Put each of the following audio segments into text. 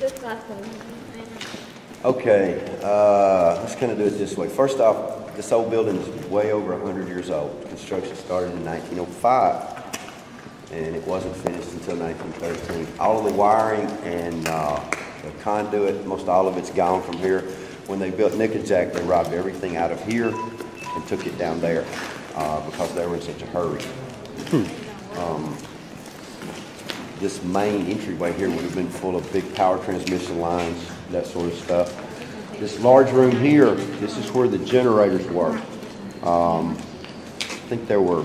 This last one. Okay, I'm just going to do it this way. First off, this old building is way over 100 years old. Construction started in 1905. And it wasn't finished until 1913. All of the wiring and the conduit, most all of it's gone from here. When they built Nickajack, they robbed everything out of here and took it down there because they were in such a hurry. This main entryway here would have been full of big power transmission lines, that sort of stuff. This large room here, this is where the generators were. I think there were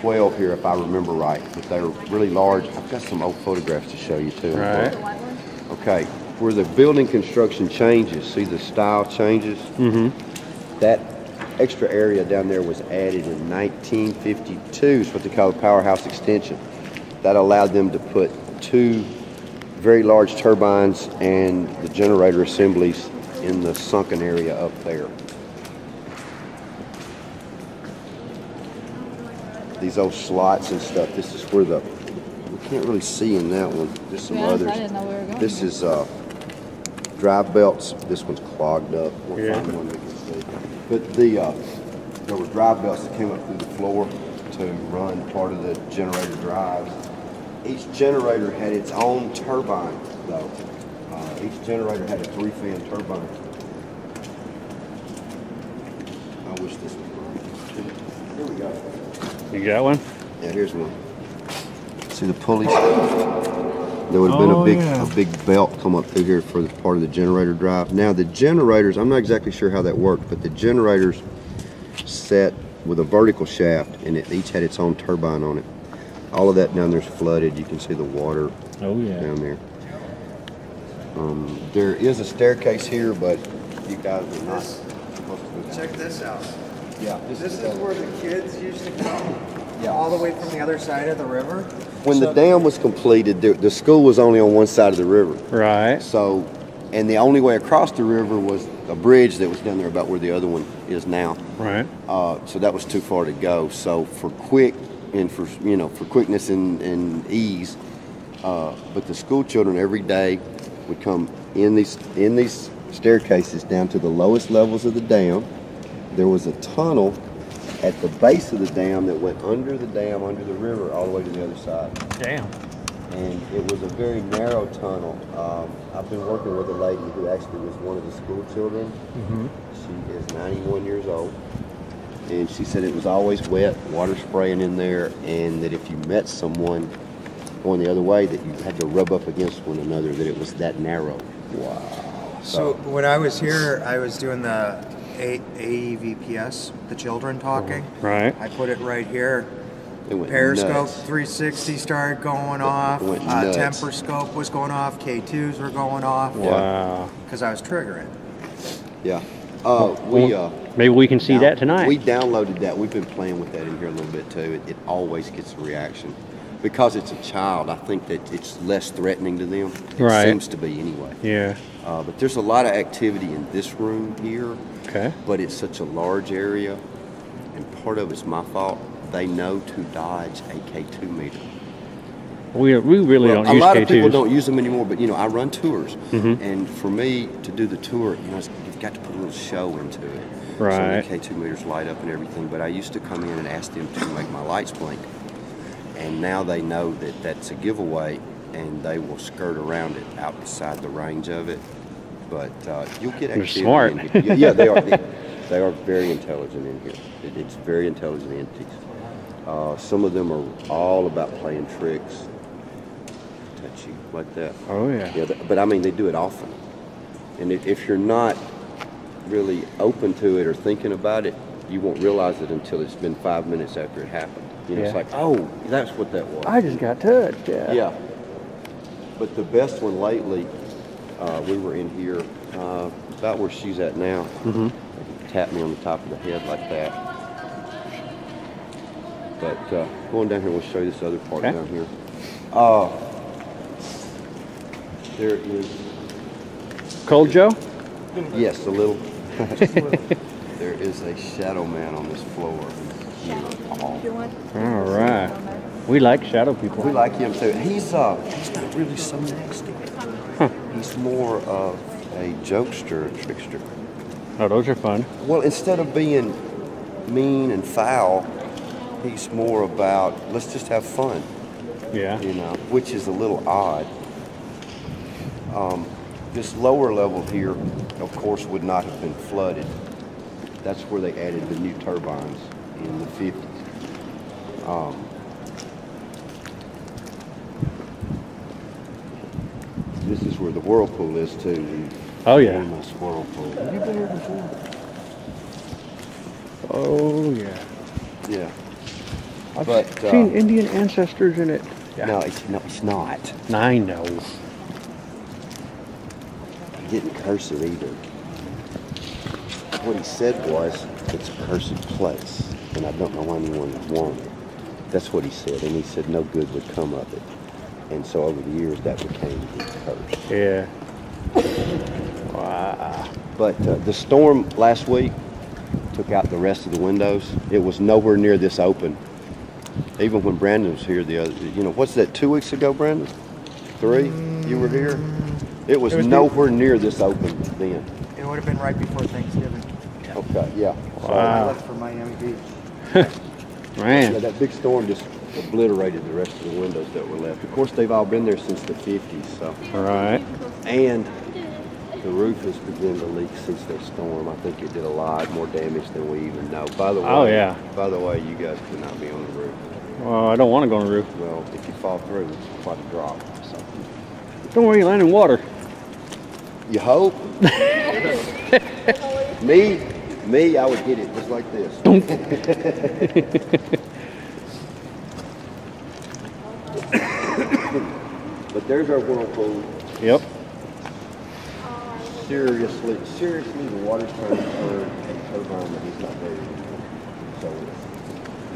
12 here, if I remember right, but they're really large. I've got some old photographs to show you too. All right. Okay, where the building construction changes, see the style changes? Mm-hmm. That extra area down there was added in 1952. It's what they call the powerhouse extension. That allowed them to put two very large turbines and the generator assemblies in the sunken area up there. These old slots and stuff. This is where the, we can't really see in that one. There's some others. I didn't know where we were going. This is drive belts. This one's clogged up. We'll find one we can see. But the, there were drive belts that came up through the floor to run part of the generator drives. Each generator had its own turbine, though. Each generator had a 3-fan turbine. I wish this was right. Here we go. You got one? Yeah, here's one. See the pulleys? There would have been a big belt come up through here for the part of the generator drive. Now the generators, I'm not exactly sure how that worked, but the generators set with a vertical shaft and it each had its own turbine on it. All of that down there's flooded. You can see the water down there. There is a staircase here, but you guys are not supposed to do that. Check this out. Yeah, this is where the kids used to come, all the way from the other side of the river. When the dam was completed, the school was only on one side of the river. Right. So, and the only way across the river was a bridge that was down there about where the other one is now. Right. So that was too far to go. So for quickness and ease, but the school children every day would come in these staircases down to the lowest levels of the dam. There was a tunnel at the base of the dam that went under the dam, under the river, all the way to the other side. Damn. And it was a very narrow tunnel. I've been working with a lady who actually was one of the school children. Mm-hmm. She is 91 years old. And she said it was always wet, water spraying in there, and that if you met someone going the other way, that you had to rub up against one another, that it was that narrow. Wow. So when I was here, I was doing the AEVPS, the children talking. Right. I put it right here. It went Periscope 360 started going off. Temperscope was going off. K2s were going off. Wow. Because I was triggering. Yeah. Maybe we can see that tonight. We downloaded that. We've been playing with that in here a little bit too. It always gets a reaction. Because it's a child, I think that it's less threatening to them. It seems to be anyway. Yeah. But there's a lot of activity in this room here. Okay. But it's such a large area, and part of it's my fault. They know to dodge a K2 meter. We really don't use K2s. A lot of people don't use them anymore, but, you know, I run tours. Mm-hmm. And for me to do the tour, you know, you've got to put a little show into it. Right. So the K2 meters light up and everything. But I used to come in and ask them to make my lights blink. And now they know that that's a giveaway, and they will skirt around it out beside the range of it. But you'll get activity. They're smart. Yeah, they are. They are very intelligent in here. It's very intelligent entities. Some of them are all about playing tricks. Touch you like that. Oh, yeah. But I mean, they do it often. And if you're not really open to it or thinking about it, you won't realize it until it's been 5 minutes after it happened. You know, it's like, oh, that's what that was. I just got touched. Yeah. Yeah. But the best one lately, we were in here about where she's at now. Mm-hmm. Tap me on the top of the head like that. But going down here, we'll show you this other part down here. There is. Cold Joe? Yes, a little. There is a shadow man on this floor. All right. We like shadow people. We like him too. He's not really so nasty. He's more of a jokester, a trickster. Oh, those are fun. Well, instead of being mean and foul, he's more about, let's just have fun. Yeah. You know, which is a little odd. This lower level here, of course, would not have been flooded. That's where they added the new turbines in the 50s. This is where the whirlpool is, too. Oh, yeah. Famous whirlpool. Have you been here before? Oh, yeah. Yeah. I've seen Indian ancestors in it. Yeah. No, it's not. I know. He didn't curse it either. What he said was, it's a cursed place, and I don't know why anyone would want it. That's what he said, and he said no good would come of it. And so over the years, that became the curse. Yeah. Wow. But the storm last week took out the rest of the windows. It was nowhere near this open. Even when Brandon was here the other, you know, what's that, 2 weeks ago, Brandon? Three? You were here? It was nowhere near this open then. It would have been right before Thanksgiving. Yeah. Okay, yeah. Wow. So I left for Miami Beach. Man. Yeah, that big storm just obliterated the rest of the windows that were left. Of course, they've all been there since the 50s, so. All right. And the roof has begun to leak since that storm. I think it did a lot more damage than we even know. By the way, oh, yeah. By the way, you guys cannot be on the roof. Well, I don't want to go on the roof. Well, if you fall through, it's quite a drop. So. Don't worry, you land in water. You hope? me, I would get it just like this. But there's our whirlpool. Yep. Seriously, the water's turning third and turbine, but he's not there anymore. So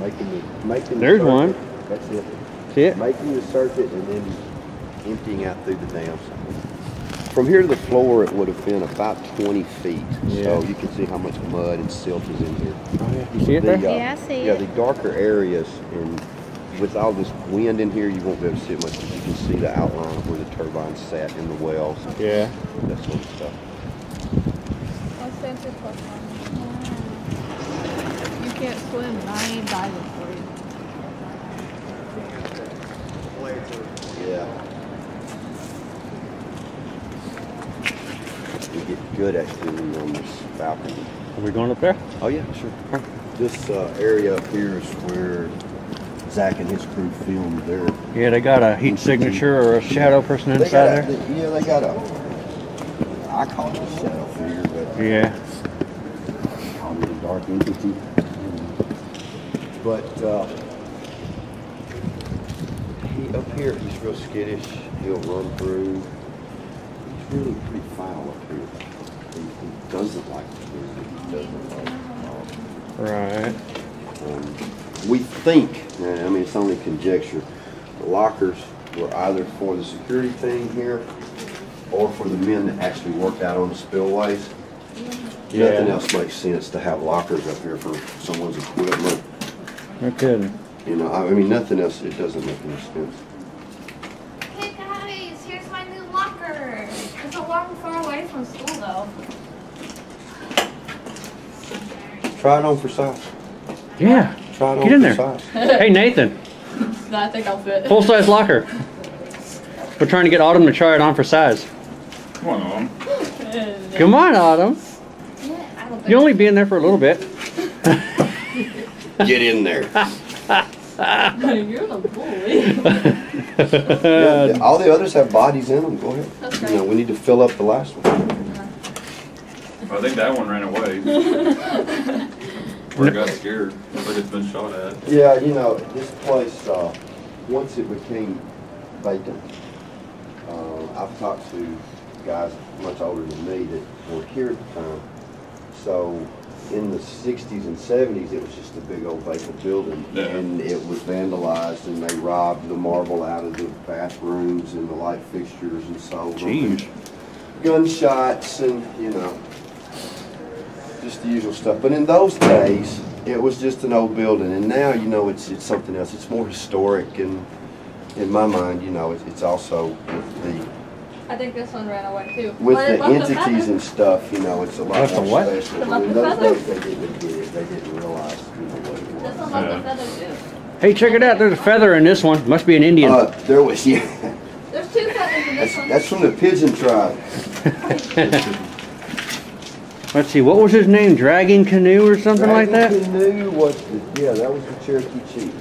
making the circuit. There's one. That's it. That's it. Making the circuit and then emptying out through the dam. From here to the floor, it would have been about 20 feet. Yeah. So you can see how much mud and silt is in here. Oh, yeah. You see it there? Yeah, I see it. Yeah, the darker areas, and with all this wind in here, you won't be able to see it much. You can see the outline of where the turbines sat in the wells. Yeah. That sort of stuff. You can't swim, I ain't diving for you. Yeah. We get good activity on this balcony. Are we going up there? Oh yeah, sure. This area up here is where Zach and his crew filmed there. Yeah, they got a heat signature or a shadow person inside there. Yeah, they got a, I call it a shadow figure, but yeah, I call it a dark entity. But up here, he's real skittish. He'll run through. Really pretty foul up here. He doesn't like the food. He doesn't like the right. We think, I mean, it's only conjecture, the lockers were either for the security thing here or for the men that actually worked out on the spillways. Yeah. Nothing else makes sense to have lockers up here for someone's equipment. No kidding. You know, I mean, nothing else, it doesn't make any sense. Try it on for size. Yeah. Try it on. Get in there. Size. Hey, Nathan. No, I think I'll fit. Full size locker. We're trying to get Autumn to try it on for size. Come on, Autumn. Come on, Autumn. You'll only be in there for a little bit. Get in there. You're the bully. Yeah, all the others have bodies in them. Go ahead. That's right. You know, we need to fill up the last one. I think that one ran away. Or got scared. Looks like it's been shot at. Yeah, you know, this place, once it became vacant, I've talked to guys much older than me that were here at the time. So in the 60s and 70s, it was just a big old vacant building. Yeah. And it was vandalized, and they robbed the marble out of the bathrooms and the light fixtures and sold them. Gunshots and, you know, just the usual stuff. But in those days, it was just an old building, and now, you know, it's something else. It's more historic, and in my mind, you know, it's also with the. I think this one ran away too. With the entities and stuff, you know, it's a lot more special. Those days they didn't get it. They didn't realize. You know, what it was. This one loved the feather too. Hey, check it out. There's a feather in this one. Must be an Indian. There was, yeah. There's two feathers in this one. That's from the pigeon tribe. Let's see, what was his name? Dragon Canoe or something like that? Dragon Canoe was, yeah, that was the Cherokee chief.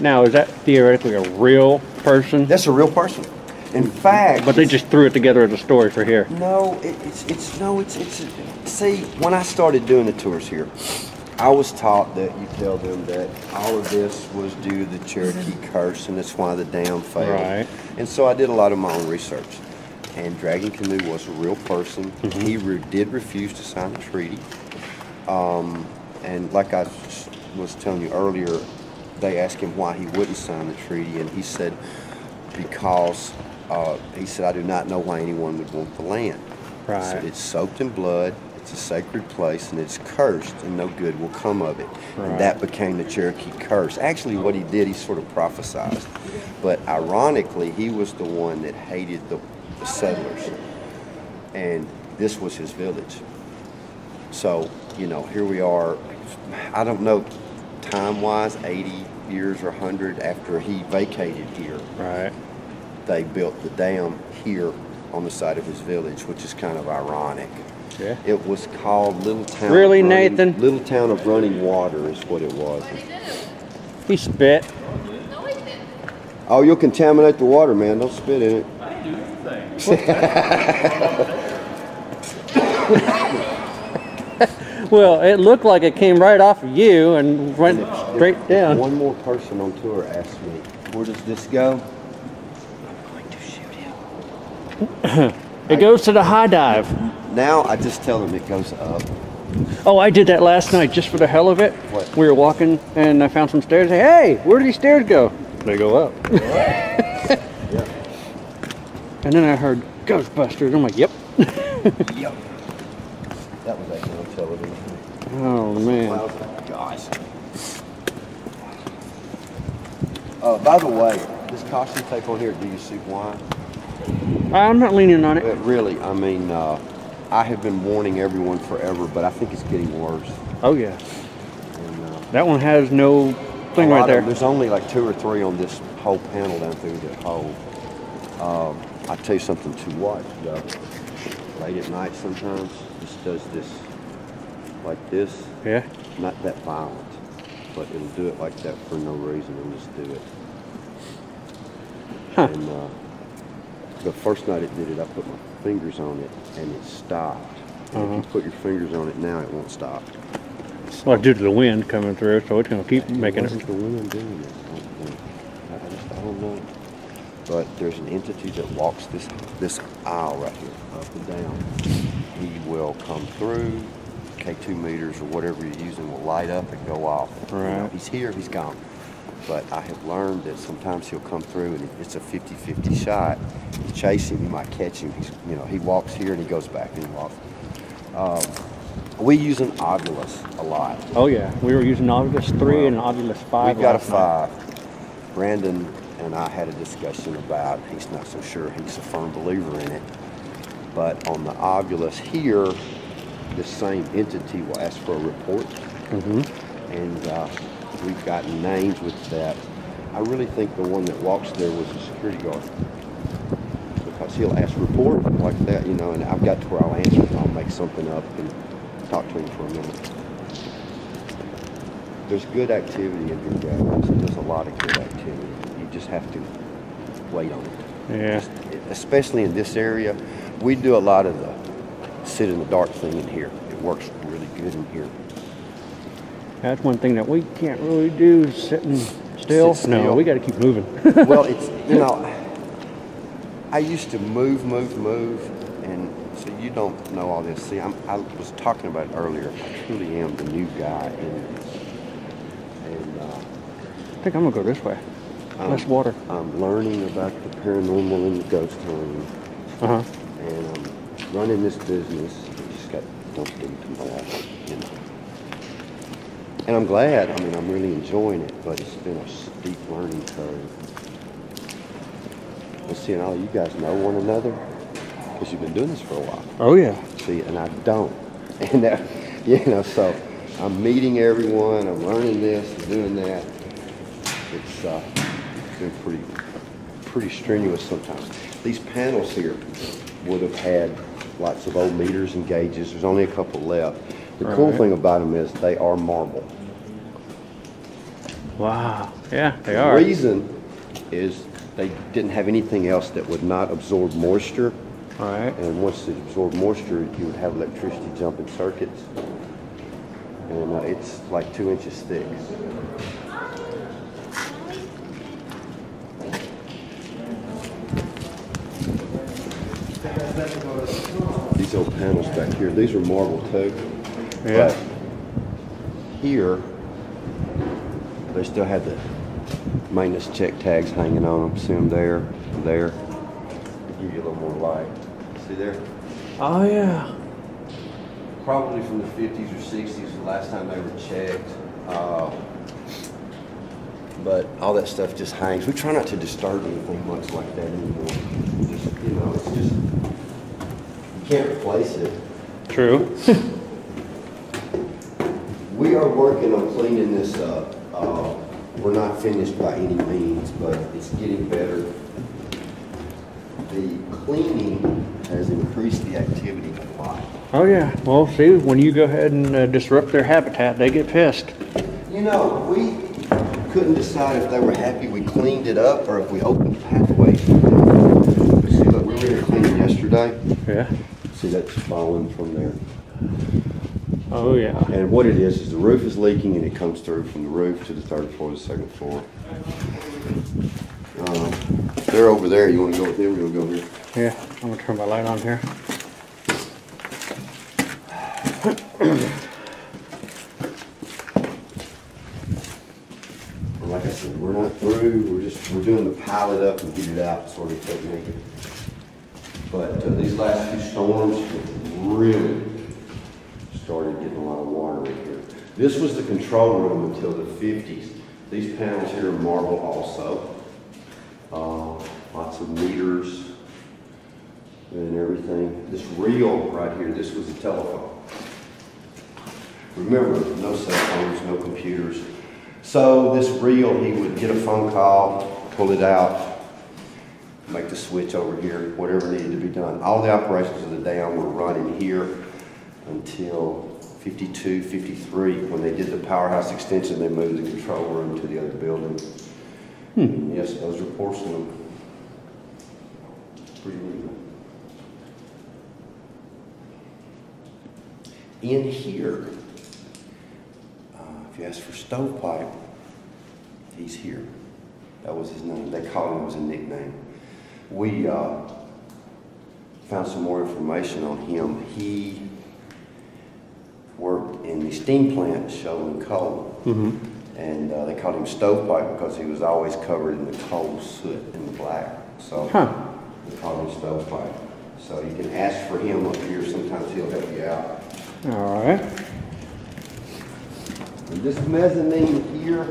Now, is that theoretically a real person? That's a real person. In fact, but they just threw it together as a story for here. No, see, when I started doing the tours here, I was taught that you tell them that all of this was due to the Cherokee curse and that's why the dam failed. Right. And so I did a lot of my own research. And Dragon Canoe was a real person. Mm-hmm. He did refuse to sign the treaty. And like I was telling you earlier, they asked him why he wouldn't sign the treaty. And he said, because, he said, I do not know why anyone would want the land. Right. So it's soaked in blood. It's a sacred place, and it's cursed, and no good will come of it. Right. And that became the Cherokee curse. Actually, what he did, he sort of prophesied. But ironically, he was the one that hated the settlers. And this was his village. So, you know, here we are, I don't know, time-wise, 80 years or 100 after he vacated here. Right. They built the dam here on the side of his village, which is kind of ironic. Yeah. It was called Little Town. Really, Nathan? Little Town of Running Water is what it was. What did he do? He spit. No, he didn't. Oh, you'll contaminate the water, man. Don't spit in it. I didn't do anything. Well, it looked like it came right off of you and went straight down. One more person on tour asked me, "Where does this go?" I'm going to shoot him. It goes to the high dive. Now I just tell them it goes up. Oh, I did that last night just for the hell of it. What? We were walking and I found some stairs. Hey, where do these stairs go? They go up. Yeah. And then I heard Ghostbusters. I'm like, yep. Yep. That was actually on television. Oh, man. Wow, gosh. By the way, this caution tape on here, do you see why? I'm not leaning on it. But really, I mean, I have been warning everyone forever, but I think it's getting worse. Oh, yeah. And, that one has no thing right there. There's only like 2 or 3 on this whole panel down through the hole. I tell you something to watch, though. Late at night sometimes, this does this like this. Yeah. Not that violent, but it'll do it like that for no reason and just do it. Huh. And, the first night it did it, I put my fingers on it, and it stopped. And if you put your fingers on it now, it won't stop. Well, due to the wind coming through, so it's going to keep making it. The wind doing it. I don't know. But there's an entity that walks this aisle right here, up and down. He will come through, K2 meters or whatever you're using will light up and go off. Right. You know, he's here, he's gone. But I have learned that sometimes he'll come through and it's a 50-50 shot. You chase him, you might catch him. He's, you know, he walks here and he goes back and he walks. We use an Ovilus a lot. Oh yeah, we were using Ovilus 3 and Ovilus 5. We got a 5. Night. Brandon and I had a discussion about, he's not so sure, he's a firm believer in it. But on the Ovilus here, the same entity will ask for a report. Mm-hmm. And we've gotten names with that. I really think the one that walks there was a security guard. Because he'll ask a report like that, you know, and I've got to where I'll answer and I'll make something up and talk to him for a minute. There's good activity in your gatherings. There's a lot of good activity. You just have to wait on it. Yeah. Especially in this area. We do a lot of the sit in the dark thing in here. It works really good in here. That's one thing that we can't really do is sitting still. No, we got to keep moving. Well, it's, you know, I used to move, and so you don't know all this. See, I was talking about it earlier. I truly am the new guy in this. And, I think I'm going to go this way. Less water. I'm learning about the paranormal and the ghost hunting. Uh-huh. And I'm running this business. I just got dumped into my life, you know. And I'm glad. I mean, I'm really enjoying it, but it's been a steep learning curve. Well, see, and all you guys know one another because you've been doing this for a while. Oh, yeah. See, and I don't. And, you know, so I'm meeting everyone. I'm learning this and doing that. It's been pretty strenuous sometimes. These panels here would have had lots of old meters and gauges. There's only a couple left. The All cool right. thing about them is they are marble. Wow. Yeah, they are. The reason is they didn't have anything else that would not absorb moisture. All right. And once it absorbed moisture, you would have electricity jumping circuits. And it's like 2 inches thick. These old panels back here, these are marble too. Yeah. But here, they still have the maintenance check tags hanging on them. See them there, there. Give you a little more light. See there? Oh yeah. Probably from the 50s or 60s, the last time they were checked. But all that stuff just hangs. We try not to disturb anything much like that anymore. Just, you know, it's just, you can't replace it. True. We are working on cleaning this up. We're not finished by any means, but it's getting better. The cleaning has increased the activity a lot. Oh yeah, well see, when you go ahead and disrupt their habitat, they get pissed. You know, we couldn't decide if they were happy we cleaned it up or if we opened the pathway. But see, look, we were here cleaning yesterday. Yeah. See, that's falling from there. Oh yeah. And what it is the roof is leaking and it comes through from the roof to the third floor, the second floor. They're over there. You want to go with them? Or you want to go here? Yeah, I'm going to turn my light on here. Like I said, we're not through. We're doing the pile it up and get it out sort of technique. But these last few storms really started getting a lot of water in here. This was the control room until the 50s. These panels here are marble also. Lots of meters and everything. This reel right here, this was a telephone. Remember, no cell phones, no computers. So this reel, he would get a phone call, pull it out, make the switch over here, whatever needed to be done. All the operations of the dam were running here until 52, 53, when they did the powerhouse extension, they moved the control room to the other building. Hmm. Yes, those are porcelain. Pretty real. In here, if you ask for Stovepipe, he's here. That was his name. They called him, it was a nickname. We found some more information on him. He worked in the steam plant shoveling coal. Mm-hmm. And they called him Stovepipe because he was always covered in the coal soot and the black. So they called him Stovepipe. So you can ask for him up here. Sometimes he'll help you out. All right. And this mezzanine here.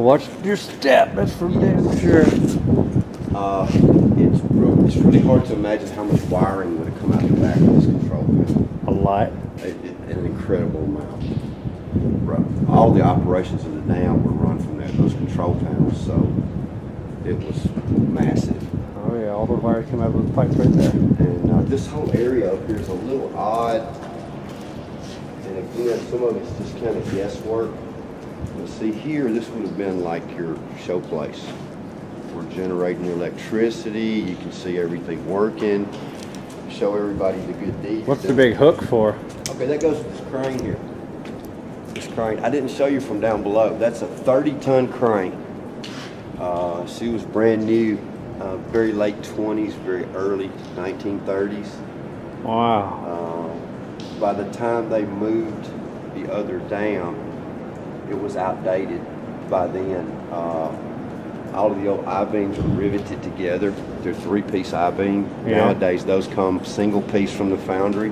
Watch your step. That's for damn sure. It's really hard to imagine how much wiring would have come out the back of this control panel. A lot. An incredible amount. All the operations of the dam were run from there, those control panels, so it was massive. Oh yeah, all the wire came out of the pipes right there. And this whole area up here is a little odd, and again, some of it's just kind of guesswork. But see here, this would have been like your show place. We're generating electricity, you can see everything working, show everybody the good deeds. What's the big hook for? Okay, that goes to this crane here. Crane. I didn't show you from down below. That's a 30-ton crane. She was brand new, very late 20s, very early 1930s. Wow. By the time they moved the other dam, it was outdated by then. All of the old I-beams were riveted together. They're three-piece I-beam. Yeah. Nowadays, those come single-piece from the foundry.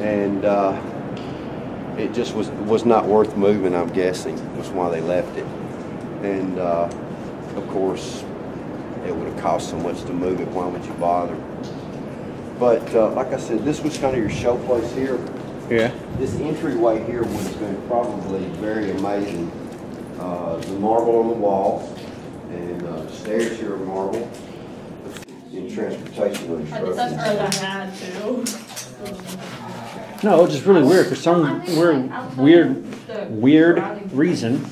And it just was not worth moving, I'm guessing, was why they left it. And of course, it would have cost so much to move it, why would you bother? But like I said, this was kind of your show place here. Yeah. This entryway here was going to probably very amazing. The marble on the wall, and the stairs here are marble. In transportation or instruction. That's early I had too. No, it's just really weird. For some weird reason,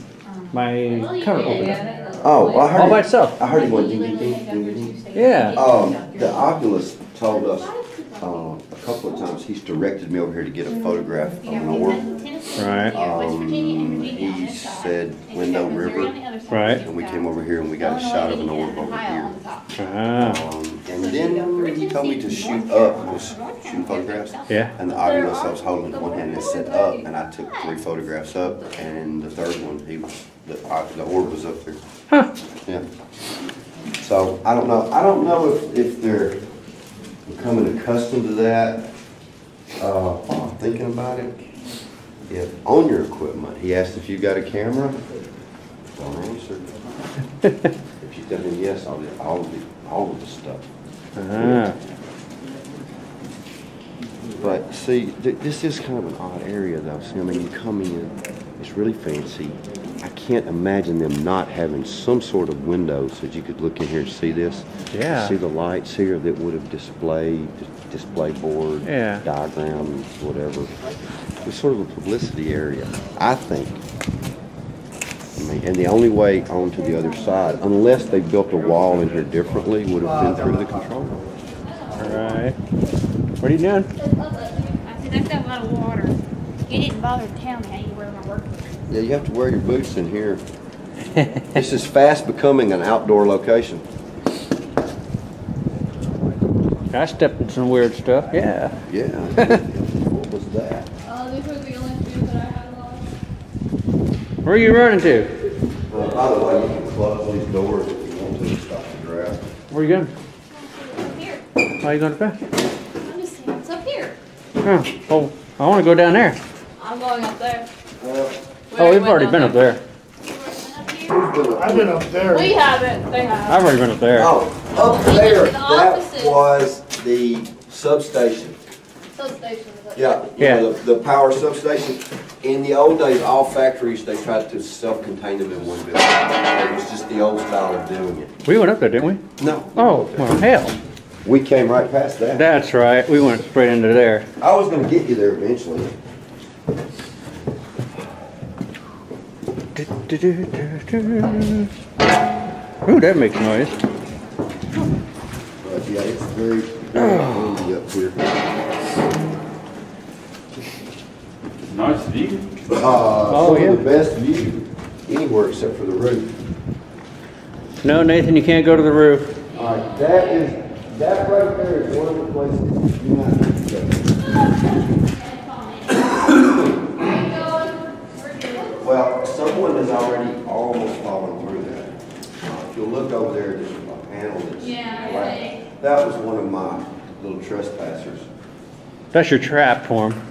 my cover opened up. Oh, well, I heard all by itself. I heard it went ding ding ding. Yeah. The Ovilus told us a couple of times. He's directed me over here to get a photograph of an orb. Right. He said Window River. Right. And we came over here and we got a shot of an orb over here. And then he told me to shoot up. I was shooting photographs. Yeah. And the Ovilus I was holding in one hand and said up, and I took 3 photographs up, and the third one, he was, the orb was up there. Huh. Yeah. So I don't know. I don't know if they're becoming accustomed to that. I'm thinking about it. If on your equipment, he asked if you got a camera. Don't answer. If you tell him yes, I'll do all of the stuff. But see, this is kind of an odd area, though. See, I mean, you come in, it's really fancy. I can't imagine them not having some sort of windows that you could look in here and see this. Yeah. See the lights here that would have display board, yeah, diagrams, whatever. It's sort of a publicity area, I think. I mean, and the only way onto the other side, unless they built a wall in here differently, would have been through the control room. All right. What are you doing? I said, that's got a lot of water. You didn't bother to tell me how you wear my work boots. Yeah, you have to wear your boots in here. This is fast becoming an outdoor location. I stepped in some weird stuff. Yeah. Yeah. What was that? These were the only two that I had lost. Where are you running to? Well, by the way, you can close these doors if you want to stop the draft. Where are you going? Up here. Why are you going up there? I'm just saying it's up here. Oh, well, I want to go down there. I'm going up there. Oh, we've already been up there. I've been up there. We haven't. They have. I've already been up there. Oh, up there. That was the substation. Substation. Yeah, yeah. The power substation. In the old days, all factories, they tried to self-contain them in one building. It was just the old style of doing it. We went up there, didn't we? No. Oh, well, hell. We came right past that. That's right. We went straight into there. I was going to get you there eventually. Ooh, that makes noise. But yeah, it's very, very windy up here. Nice view. The best view anywhere except for the roof. No, Nathan, you can't go to the roof. That right there is one of the places you do not need to go. Well, someone is already almost falling through that. If you look over there, there's a panel that's black. That was one of my little trespassers. That's your trap for him.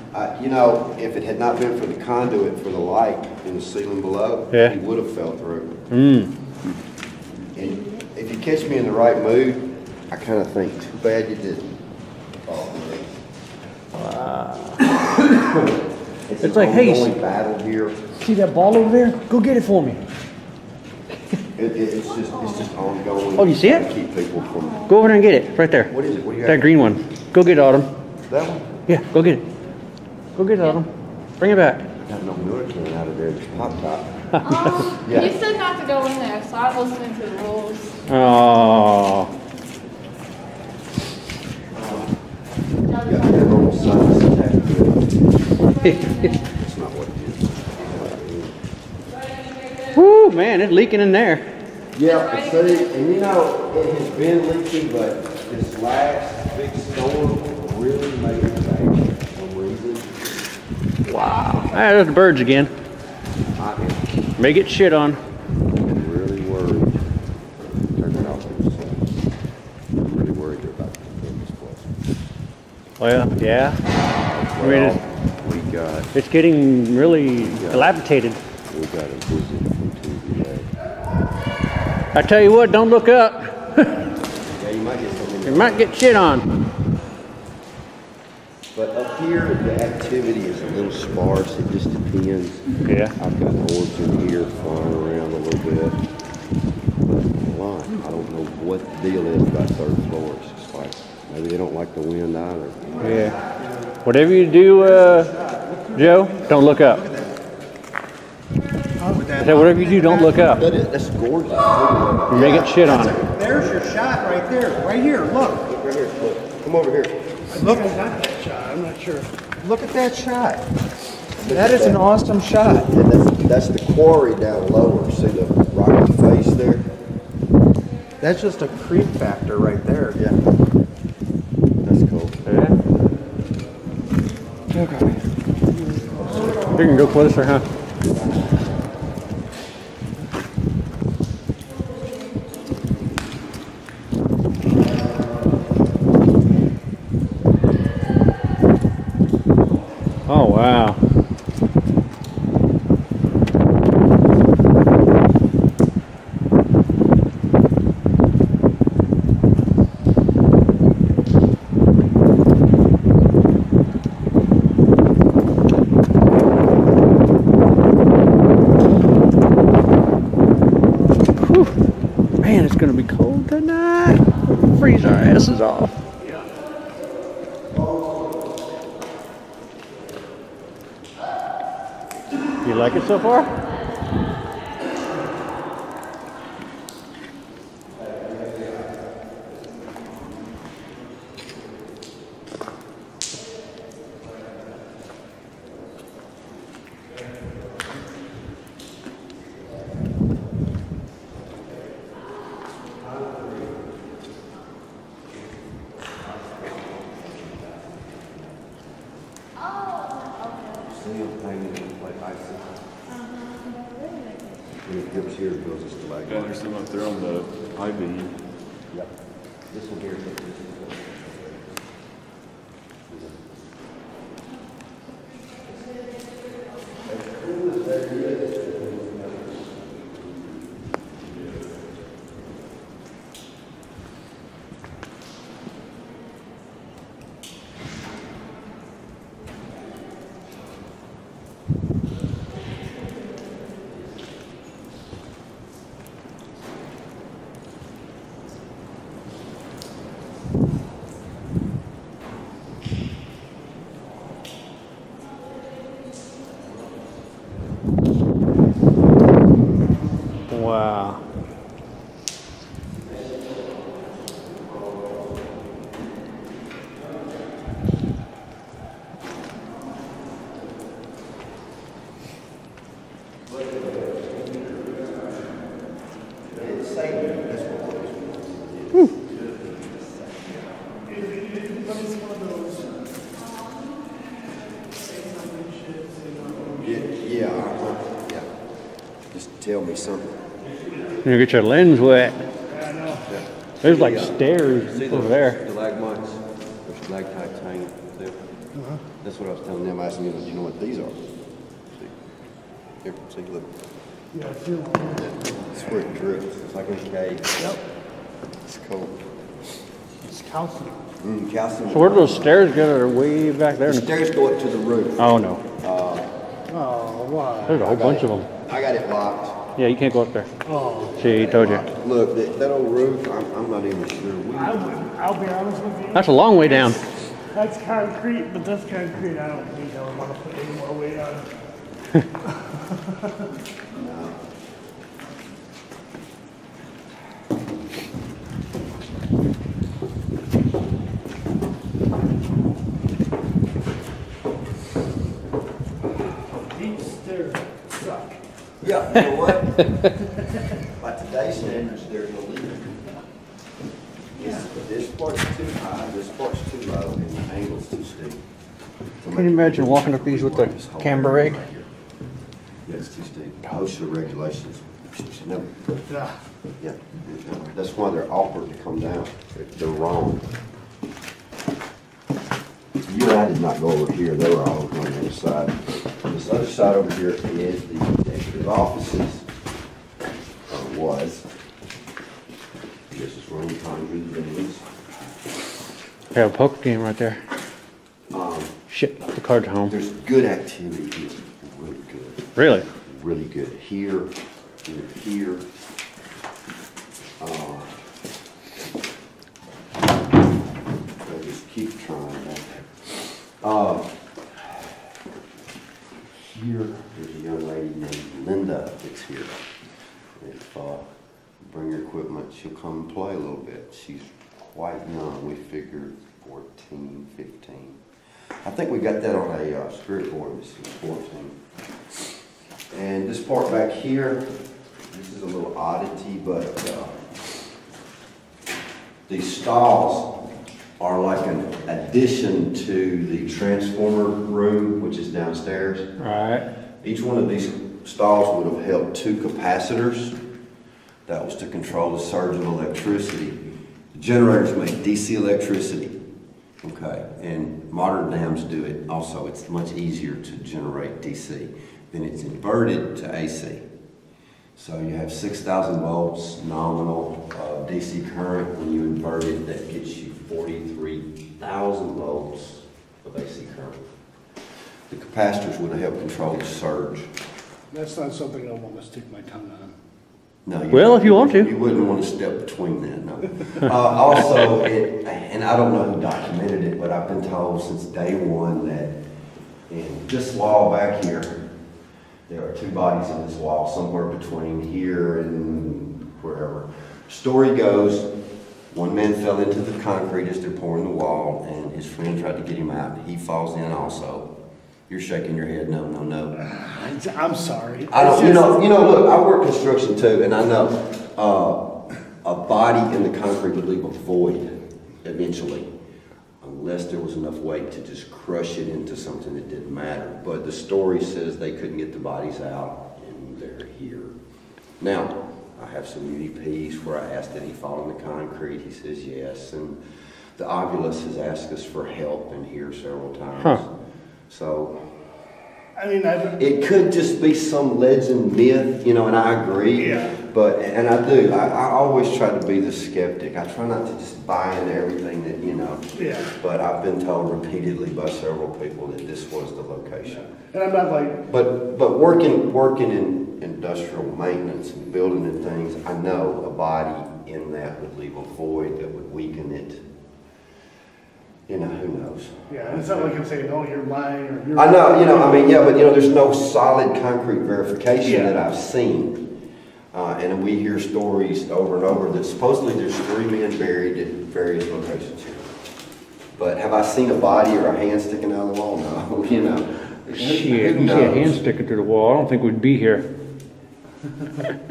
You know, if it had not been for the conduit for the light in the ceiling below, he would have fell through. And if you catch me in the right mood, I kind of think, too bad you didn't fall through. Wow. It's like, hey, battle here. See that ball over there? Go get it for me. It's just ongoing. Oh, you see it? Keep people from... Go over there and get it. Right there. What is it? What do you have? That green one. Go get it, Autumn. That one? Yeah, go get it. Go get it, Adam. Bring it back. Got no milk coming out of there. Just pop top. You said not to go in there, so I'm listening to the rules. Oh. Got that normal size. That's not what it is. Woo, man, it's leaking in there. Yeah, see, and you know, it has been leaking, but this last big storm really made it bad. Wow. All right, there's the birds again. May get shit on. I'm really worried. Turn that off. I'm really worried about this place. Well, yeah. I mean, it's getting really dilapidated. We got a visit from TV. I tell you what, don't look up. Yeah, you might get something. You might get shit on. But up here, the activity is a little sparse. It just depends. Yeah. I've got orbs in here flying around a little bit. But a lot. I don't know what the deal is about third floors. It's like maybe they don't like the wind either. Yeah. Whatever you do, Joe, don't look up. I said, whatever you do, don't look up. That's gorgeous. You may get shit on it. There's your shot right there. Right here. Look. Look right here. Look. Come over here. Look at that shot. I'm not sure. Look at that shot. That is an awesome shot. And that's the quarry down lower. See the rocky face there? That's just a creep factor right there. Yeah. That's cool. Yeah. Okay. You can go closer, huh? Wow. Whew. Man, it's going to be cold tonight. Freeze our asses off. You like it so far? Something. You get your lens wet. There's like stairs over there. Stalagmites or stalactites hanging there. That's what I was telling them. I asked them, do you know what these are? See, here, see, look. It's where it drips. It's like a cave. Yep. It's cold. It's calcium. Calcium. So where do those stairs go? They're way back there. The stairs go up to the roof. Oh no. Oh wow. There's a whole bunch of them. I got it locked. Yeah, you can't go up there. Oh, see, he told you. Look, that old roof, I'm not even sure. I'll be honest with you. That's a long way down. That's concrete, but that's concrete. I don't think I would want to put any more weight on it. No. Yeah, you know what? By today's standards, they're illegal. Yeah. This part's too high, this part's too low, and the angle's too steep. Can you imagine walking up these with the camber rig? Right here. Yeah, it's too steep. OSHA regulations. No. Yeah. That's why they're awkward to come down. They're wrong. You I did not go over here. They were all over on the other side. And this other side over here is the executive offices, or was. This is where we conjured the buildings. We have a poker game right there. Shit, the card's home. There's good activity here. Really good. Really? Really good. Here, here, here. I just keep trying that. Here, there's a young lady named Linda that's here. If bring her equipment, she'll come and play a little bit. She's quite young. We figured 14, 15. I think we got that on a spirit board. This is 14. And this part back here, this is a little oddity, but these stalls are like an addition to the transformer room, which is downstairs. All right. Each one of these stalls would have held two capacitors. That was to control the surge of electricity. The generators make DC electricity. Okay, and modern dams do it also. It's much easier to generate DC. Then it's inverted to AC. So you have 6,000 volts nominal DC current. When you invert it, that gets you 43,000 volts of AC current. The capacitors would help control the surge. That's not something I want to stick my tongue on. No, well, if you want to. You wouldn't want to step between that, no. Also, and I don't know who documented it, but I've been told since day one that in this wall back here, there are two bodies in this wall, somewhere between here and wherever. Story goes, one man fell into the concrete as they're pouring the wall, and his friend tried to get him out. He falls in also. You're shaking your head, no, no, no. I'm sorry. I don't, you know, look, I work construction too, and I know a body in the concrete would leave a void eventually, unless there was enough weight to just crush it into something that didn't matter. But the story says they couldn't get the bodies out, and they're here. Now, I have some UDPs where I asked, did he fall in the concrete? He says yes, and the Ovilus has asked us for help in here several times. Huh. So, I mean, it could just be some legend, myth, you know, and I agree. Yeah. But, and I do, I always try to be the skeptic. I try not to just buy into everything that, you know. Yeah. But I've been told repeatedly by several people that this was the location. And I'm not like... But working in industrial maintenance and building and things, I know a body in that would leave a void that would weaken it. You know, who knows? Yeah, and it's not like I'm saying, oh, you're lying or you're... I know, you know, I mean, yeah, but, you know, there's no solid concrete verification that I've seen. And we hear stories over and over that supposedly there's three men buried at various locations here. But have I seen a body or a hand sticking out of the wall? No, you know. Shit, you see a hand sticking through the wall, I don't think we'd be here.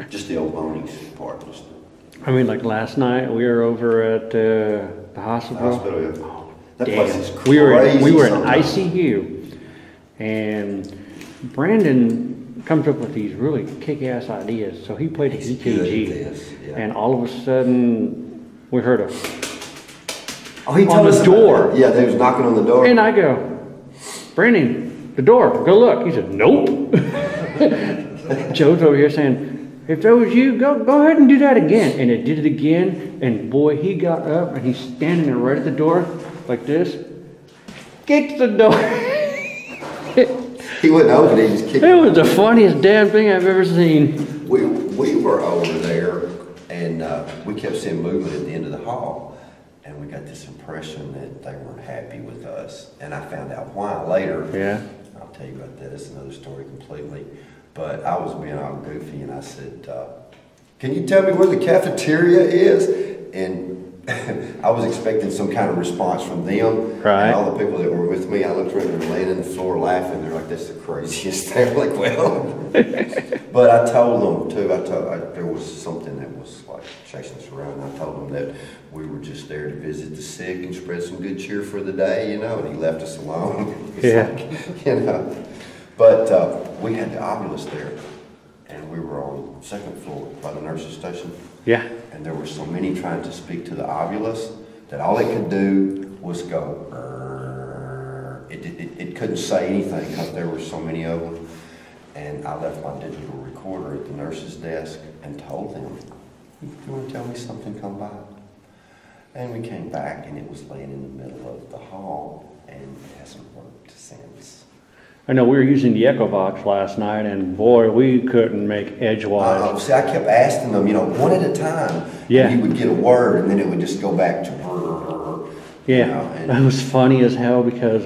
Just the old boning part. I mean, like last night, we were over at the hospital. The hospital, yeah. That place is crazy. We were in ICU, and Brandon comes up with these really kick-ass ideas. So he played his EKG, and all of a sudden we heard a he told us the door. Yeah, they was knocking on the door. And I go, Brandon, the door. Go look. He said, nope. Joe's over here saying, if that was you, go ahead and do that again. And it did it again. And boy, he got up and he's standing there right at the door. Like this, kicked the door. He wouldn't open it, he just kicked it. It was the funniest damn thing I've ever seen. We were over there, and we kept seeing movement at the end of the hall, and we got this impression that they weren't happy with us, and I found out why later. Yeah. I'll tell you about that, it's another story completely. But I was being all goofy, and I said, can you tell me where the cafeteria is? And I was expecting some kind of response from them. Right. And all the people that were with me, I looked around and they were laying on the floor laughing. They're like, that's the craziest thing. I'm like, well. But I told them, too, there was something that was like chasing us around. I told them that we were just there to visit the sick and spread some good cheer for the day, you know, and he left us alone. Yeah. Like, you know. But we had the Ovilus there, and we were on the second floor by the nurse's station. Yeah. And there were so many trying to speak to the Ovilus that all it could do was go it couldn't say anything because there were so many of them. And I left my digital recorder at the nurse's desk and told them, "If you want to tell me something, come by." And we came back, and it was laying in the middle of the hall, and it hasn't worked since. I know we were using the EchoVox last night, and boy, we couldn't make edgewise. See, I kept asking them, you know, one at a time. Yeah. And you would get a word, and then it would just go back to brr. Yeah. You know, and that was funny as hell because,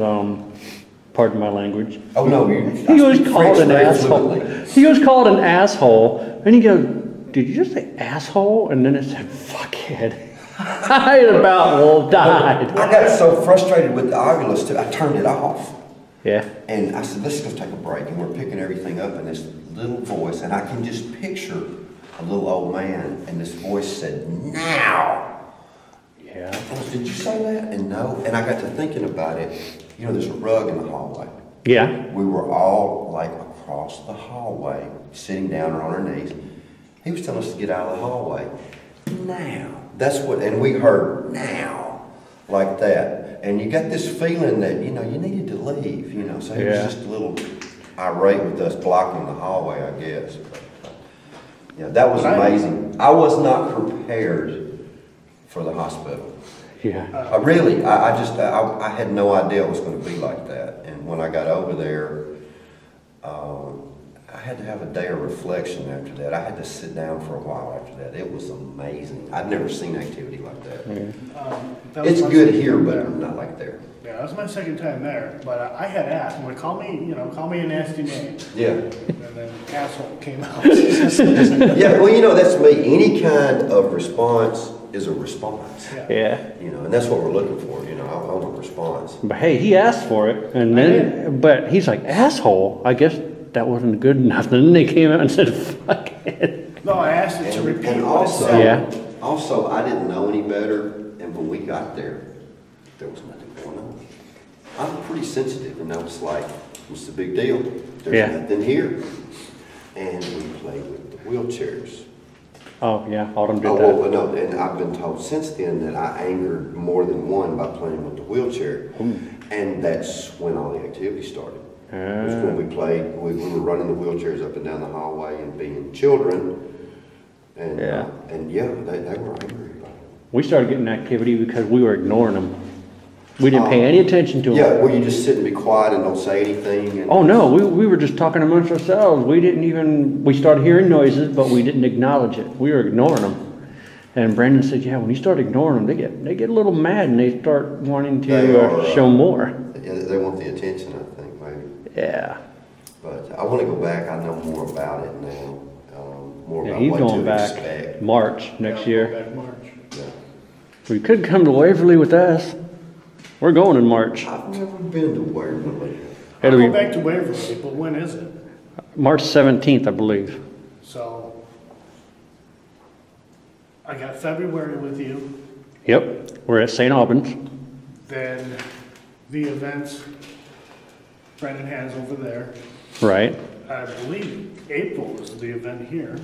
pardon my language. Oh no, he was called an asshole. He was called an asshole, and he goes, "Did you just say asshole?" And then it said fuckhead. I about all died. I got so frustrated with the Ovilus too, I turned it off. Yeah. And I said, let's go take a break. And we're picking everything up in this little voice. And I can just picture a little old man. And this voice said, "Now." Yeah. I said, "Did you say that?" And no. And I got to thinking about it. You know, there's a rug in the hallway. Yeah. We were all like across the hallway, sitting down or on our knees. He was telling us to get out of the hallway. Now. That's what, and we heard now, like that. And you got this feeling that, you know, you needed to leave, you know. So he was just a little irate with us blocking the hallway, I guess. But, yeah, that was amazing. I was not prepared for the hospital. Yeah. Really, I had no idea it was going to be like that. And when I got over there, I had to have a day of reflection after that. I had to sit down for a while after that. It was amazing. I'd never seen activity like that. Yeah. It's good here, but I'm not like there. Yeah, that was my second time there. But I had asked, well, call me, you know, call me a nasty name. Yeah. And then asshole came out. Yeah, well, you know, that's me. Any kind of response is a response. Yeah. Yeah. You know, and that's what we're looking for. You know, I want a response. But hey, he asked for it, and then, but he's like, asshole, I guess. That wasn't good enough. And then they came out and said, "Fuck it." No, I asked it to repeat. And also, also, I didn't know any better. And when we got there, there was nothing going on. I'm pretty sensitive, and I was like, "What's the big deal? There's nothing here." And we played with the wheelchairs. Oh yeah, Autumn did that. Well, no, and I've been told since then that I angered more than one by playing with the wheelchair, and that's when all the activity started. It was when we played, we were running the wheelchairs up and down the hallway and being children, and they were angry about it. We started getting activity because we were ignoring them. We didn't pay any attention to them. Yeah, well, you just sit and be quiet and don't say anything. And we were just talking amongst ourselves. We didn't even, we started hearing noises, but we didn't acknowledge it. We were ignoring them. And Brandon said, yeah, when you start ignoring them, they get a little mad and they start wanting to show more. Yeah, they want the attention, I think. Yeah, but I want to go back. I know more about it now. More about he's what going to back expect. March next year. March. Yeah. We could come to Waverly with us. We're going in March. I've never been to Waverly. I'll go back to Waverly, but when is it? March 17th, I believe. So I got February with you. Yep, we're at St. Albans. Then the events Brendan has over there. Right. I believe April is the event here.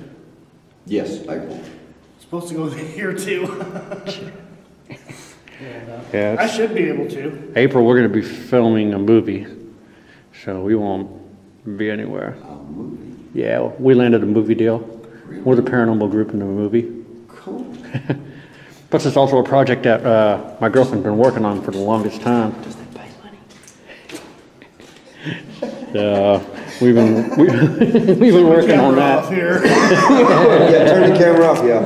Yes, April. Supposed to go here too. And, I should be able to. April, we're going to be filming a movie, so we won't be anywhere. A movie? Yeah, we landed a movie deal. Really? We're the paranormal group in the movie. Cool. Plus, it's also a project that my girlfriend's been working on for the longest time. We've been working on that. Yeah, turn the camera off. Yeah.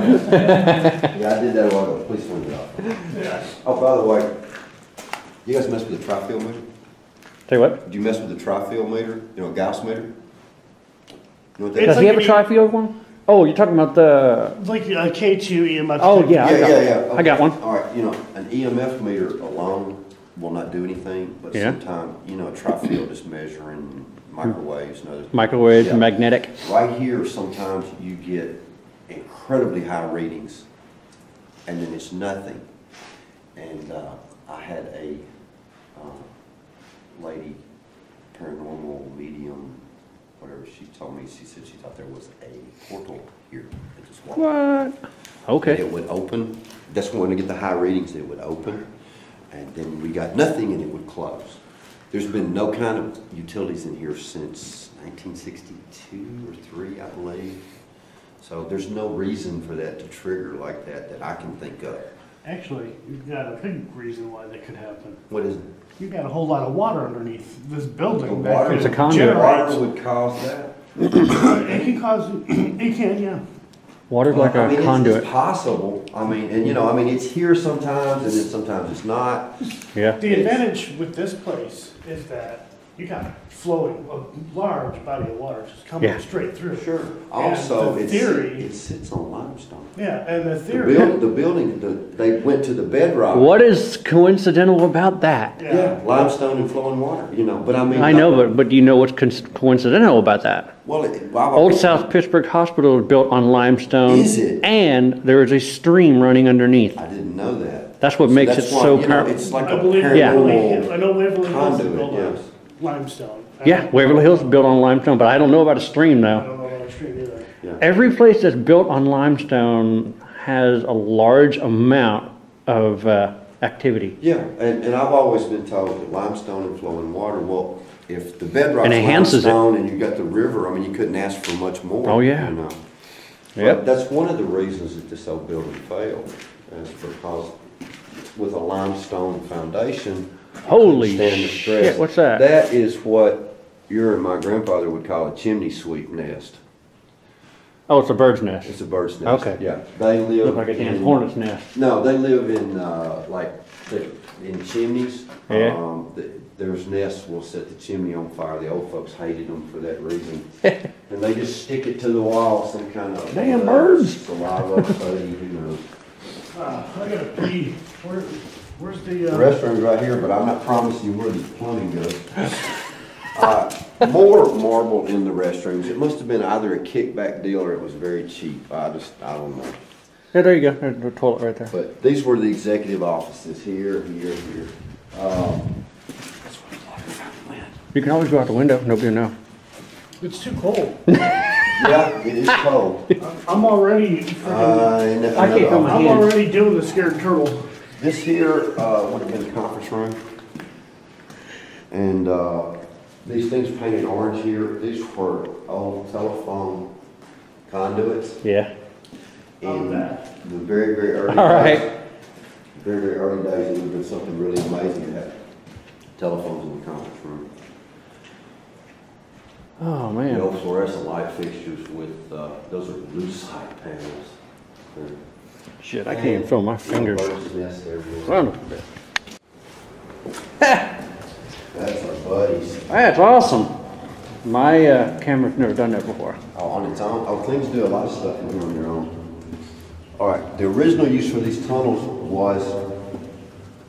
Yeah, I did that a while ago. Please turn it off. Yeah. Oh, by the way, you guys mess with the tri-field meter? Tell you what? Do you mess with the tri-field meter? You know, Gauss meter? You know what that is? Does he have a tri-field one? Oh, you're talking about the like a K2 EMF. Oh yeah, I got one. All right, you know, an EMF meter alone will not do anything, but sometimes, you know, a tri-field is measuring microwaves and other things. Microwaves, magnetic. Right here, sometimes you get incredibly high readings, and then it's nothing. And I had a lady, paranormal medium, whatever, she told me, she said she thought there was a portal here at this wall. What? Okay. And it would open. That's when we get the high readings, it would open. And then we got nothing and it would close. There's been no kind of utilities in here since 1962 or 3, I believe. So there's no reason for that to trigger like that that I can think of. Actually, you've got a big reason why that could happen. What is it? You've got a whole lot of water underneath this building. The water, water would cause that? It can cause, it can, yeah. Water's like a conduit. It's possible. I mean, and you know, I mean, it's here sometimes, and then sometimes it's not. Yeah. The advantage with this place is that you got flowing a large body of water just coming straight through. Sure. Also, the theory, it sits on limestone. Yeah, and the theory. The building, they went to the bedrock. What is coincidental about that? Yeah, limestone and flowing water. You know, but I mean. I know, but do you know what's coincidental about that? Well, Old South Pittsburgh Hospital was built on limestone. Is it? And there is a stream running underneath. I didn't know that. That's what makes it so powerful. It's like a paranormal. I know Waverly was built on limestone. Yeah, Waverly Hills is built on limestone, but I don't know about a stream now. I don't know about a stream either. Yeah. Every place that's built on limestone has a large amount of activity. Yeah, and I've always been told that limestone and flowing water, well, if the bedrock's limestone and you've got the river, I mean, you couldn't ask for much more. Oh, yeah. You know? Yep. That's one of the reasons that this old building failed, is because with a limestone foundation, holy shit, what's that? That is what your and my grandfather would call a chimney sweep nest. Oh, it's a bird's nest. It's a bird's nest. Okay. Yeah. They live look like a damn hornet's nest. No, they live in, like, in chimneys. Yeah. There's nests will set the chimney on fire. The old folks hated them for that reason. And they just stick it to the wall, some kind of... Damn birds! Saliva, putty, who knows. I gotta pee. Where's the restroom's right here, but I'm not promising you where the plumbing goes. More marble in the restrooms. It must have been either a kickback deal or it was very cheap. I don't know. Yeah, there you go. There's the toilet right there. But these were the executive offices here, here, here. That's where the water's out the window. You can always go out the window. Nobody will know. It's too cold. Yeah, it is cold. I'm already. I'm already doing the scared turtle. This here would have been the conference room, and these things painted orange here, these were old telephone conduits. Yeah. In the very, very early days. All right. Very, very early days, it would have been something really amazing to have telephones in the conference room. Oh, man. The old fluorescent light fixtures with, those are lucite panels. They're, shit, I can't even feel my fingers. Wonderful. That's our buddies. That's awesome. My camera's never done that before. Oh, on its own? Oh, things do a lot of stuff when you're on your own. All right, the original use for these tunnels was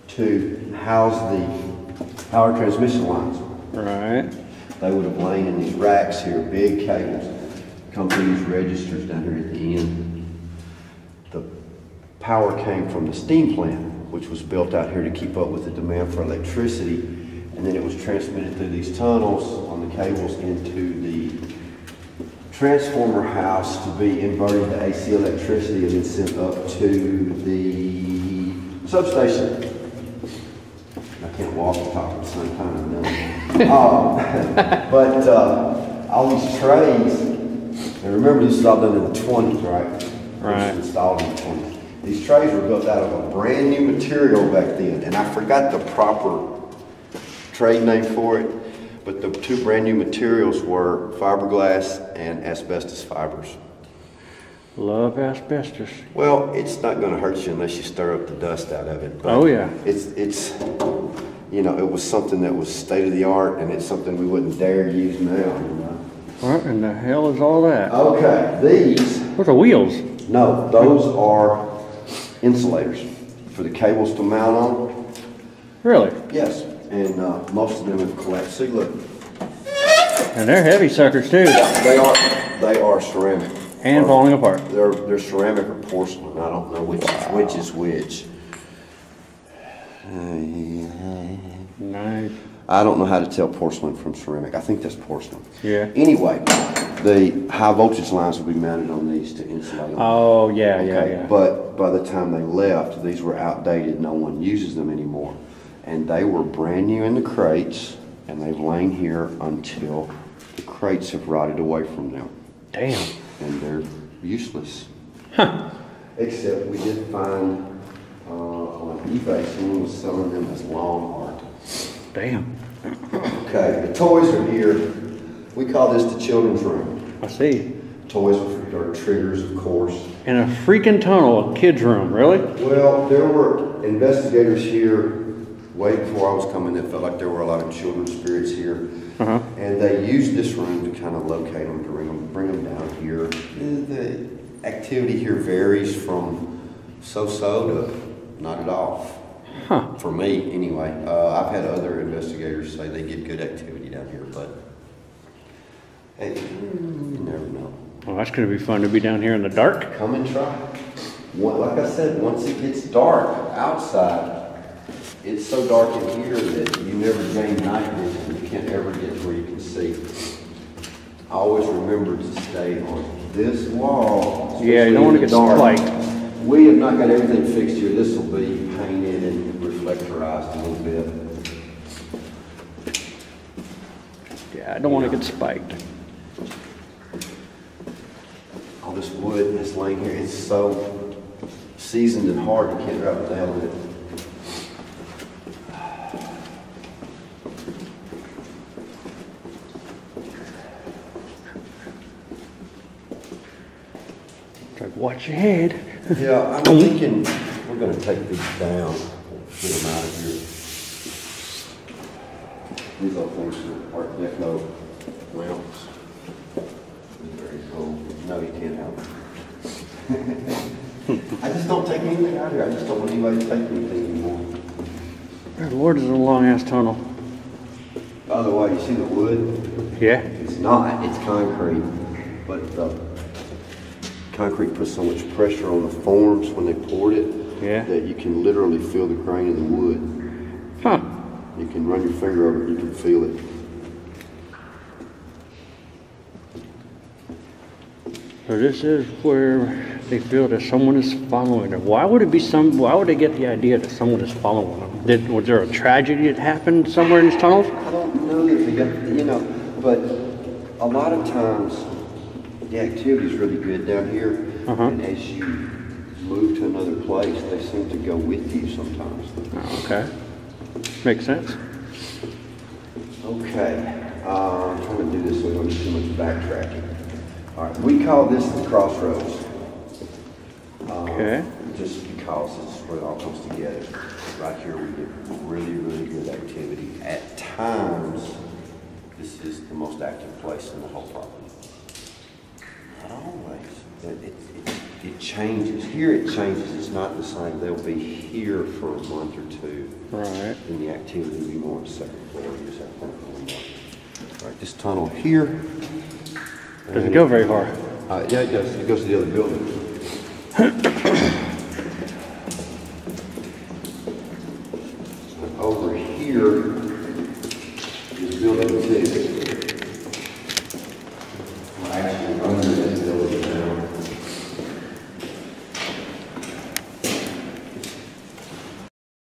to house the power transmission lines. Right. They would have lain in these racks here, big cables, come through these registers down here at the end. Power came from the steam plant, which was built out here to keep up with the demand for electricity, and then it was transmitted through these tunnels on the cables into the transformer house to be inverted to AC electricity and then sent up to the substation. I can't walk and talk at the same time. But all these trays, and remember this was all done in the 20s, right? Right. It was installed in the 20s. These trays were built out of a brand new material back then, and I forgot the proper trade name for it, but the two brand new materials were fiberglass and asbestos fibers. Love asbestos. Well, it's not going to hurt you unless you stir up the dust out of it. But oh yeah. It's you know, it was something that was state of the art, and it's something we wouldn't dare use now. You know? What in the hell is all that? Okay, these. What are wheels? No, those are insulators for the cables to mount on. Really? Yes, and most of them have collapsed. See, look. And they're heavy suckers too. They are ceramic. And falling apart. They're ceramic or porcelain. I don't know which is which. Nice. I don't know how to tell porcelain from ceramic. I think that's porcelain. Yeah. Anyway, the high voltage lines would be mounted on these to insulate them. Oh, yeah, okay. Yeah. But by the time they left, these were outdated. No one uses them anymore. And they were brand new in the crates. and they've lain here until the crates have rotted away from them. Damn. And they're useless. Huh. Except we did find on eBay someone was selling them as long art. Damn. Okay, the toys are here. We call this the children's room. I see. Toys are triggers, of course. In a freaking tunnel, a kid's room, really? Well, there were investigators here way before I was coming that felt like there were a lot of children's spirits here. Uh-huh. And they used this room to kind of locate them, to bring them down here. The activity here varies from so-so to not at all. Huh. For me, anyway. I've had other investigators say they get good activity down here, but hey, you never know. Well, that's going to be fun to be down here in the dark. Come and try. Like I said, once it gets dark outside, it's so dark in here that you never gain night vision. You can't ever get where you can see. I always remember to stay on this wall. Yeah, you don't want to get spiked. We have not got everything fixed here. This will be painted and reflectorized a little bit. Yeah, I don't want to get spiked. All this wood that's laying here, it's so seasoned and hard, you can't rub it down with it. Like, watch your head. Yeah, I'm thinking we're going to take these down, get them out of here. These old things are Art Deco rounds. Very cool. No, you can't help it. I just don't take anything out of here. I just don't want anybody to take anything anymore. Good Lord, it's a long-ass tunnel. By the way, you see the wood? Yeah. It's not. It's concrete. But the concrete puts so much pressure on the forms when they poured it that you can literally feel the grain of the wood. Huh. You can run your finger over it. You can feel it. So this is where they feel that someone is following them. Why would it be why would they get the idea that someone is following them? Was there a tragedy that happened somewhere in these tunnels? I don't know if they got, you know, but a lot of times the activity is really good down here. Uh-huh. And as you move to another place, they seem to go with you sometimes. Oh, okay. Makes sense. Okay. I'm trying to do this so we don't do too much backtracking. All right, we call this the crossroads. Okay. Just because it's where it all comes together. Right here we get really, really good activity. At times, this is the most active place in the whole property. Not always, but it changes. Here it changes, it's not the same. They'll be here for a month or two. Right. And the activity will be more on the second floor. All right, this tunnel here. Doesn't go very far. Yeah, it does. It goes to the other building. Over here is building 2. Well, actually,